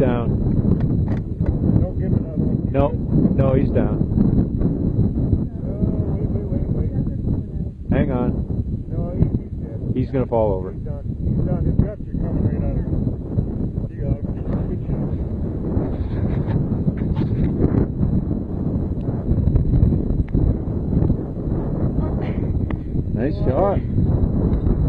down. Don't give another one. No, no, he's down. Wait. Hang on. No, he's dead. He's going to fall over. He's done. He's done. His guts are coming right out of him. Nice shot.